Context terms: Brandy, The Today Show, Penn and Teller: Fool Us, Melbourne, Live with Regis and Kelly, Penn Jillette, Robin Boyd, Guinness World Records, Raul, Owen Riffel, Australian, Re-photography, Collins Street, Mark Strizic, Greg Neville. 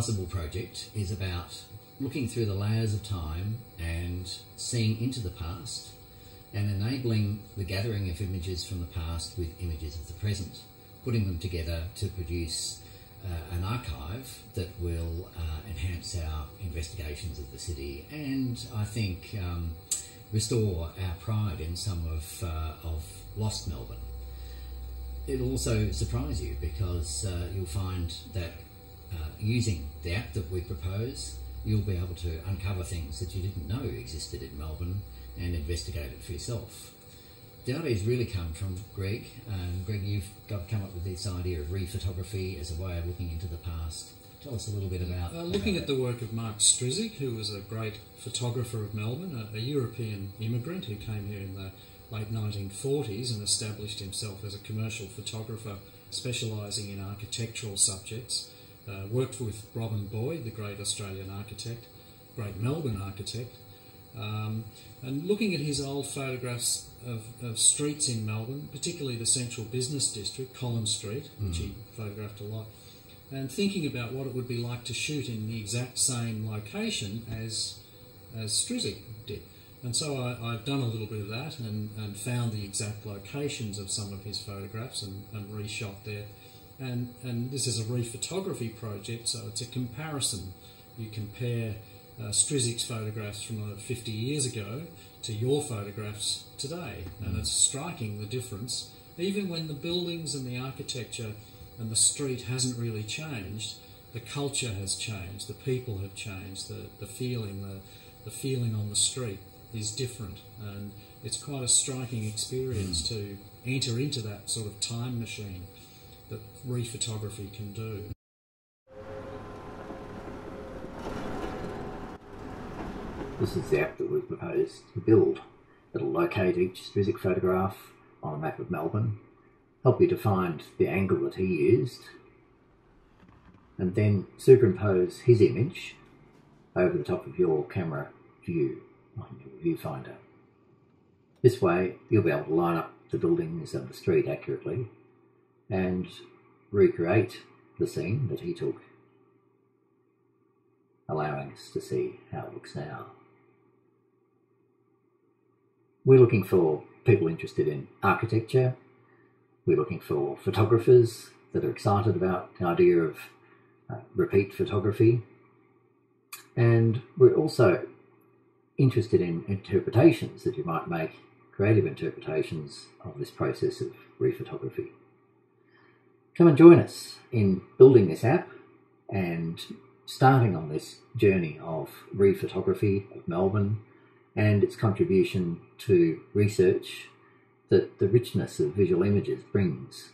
possible project is about looking through the layers of time and seeing into the past and enabling the gathering of images from the past with images of the present, putting them together to produce an archive that will enhance our investigations of the city and, I think, restore our pride in some of lost Melbourne. It'll also surprise you because you'll find that using the app that we propose, you'll be able to uncover things that you didn't know existed in Melbourne and investigate it for yourself. The idea's really come from Greg. Greg, you've come up with this idea of re-photography as a way of looking into the past. Tell us a little bit about looking at the work of Mark Strizic, who was a great photographer of Melbourne, a European immigrant who came here in the late 1940s and established himself as a commercial photographer specialising in architectural subjects. Worked with Robin Boyd, the great Australian architect, great Melbourne architect, and looking at his old photographs of streets in Melbourne, particularly the central business district, Collins Street, which he photographed a lot, and thinking about what it would be like to shoot in the exact same location as Strizic did. And so I've done a little bit of that and found the exact locations of some of his photographs and reshot there. And this is a re-photography project, so it's a comparison. You compare Strizic's photographs from 50 years ago to your photographs today, and it's striking the difference. Even when the buildings and the architecture and the street hasn't really changed, the culture has changed, the people have changed, the feeling on the street is different, and it's quite a striking experience to enter into that sort of time machine that re-photography can do. This is the app that we've proposed to build. It'll locate each Strizic photograph on a map of Melbourne, help you to find the angle that he used, and then superimpose his image over the top of your camera view on your viewfinder. This way you'll be able to line up the buildings and the street accurately and recreate the scene that he took, allowing us to see how it looks now. We're looking for people interested in architecture. We're looking for photographers that are excited about the idea of repeat photography. And we're also interested in interpretations that you might make, creative interpretations of this process of re-photography. Come and join us in building this app and starting on this journey of re-photography of Melbourne and its contribution to research that the richness of visual images brings.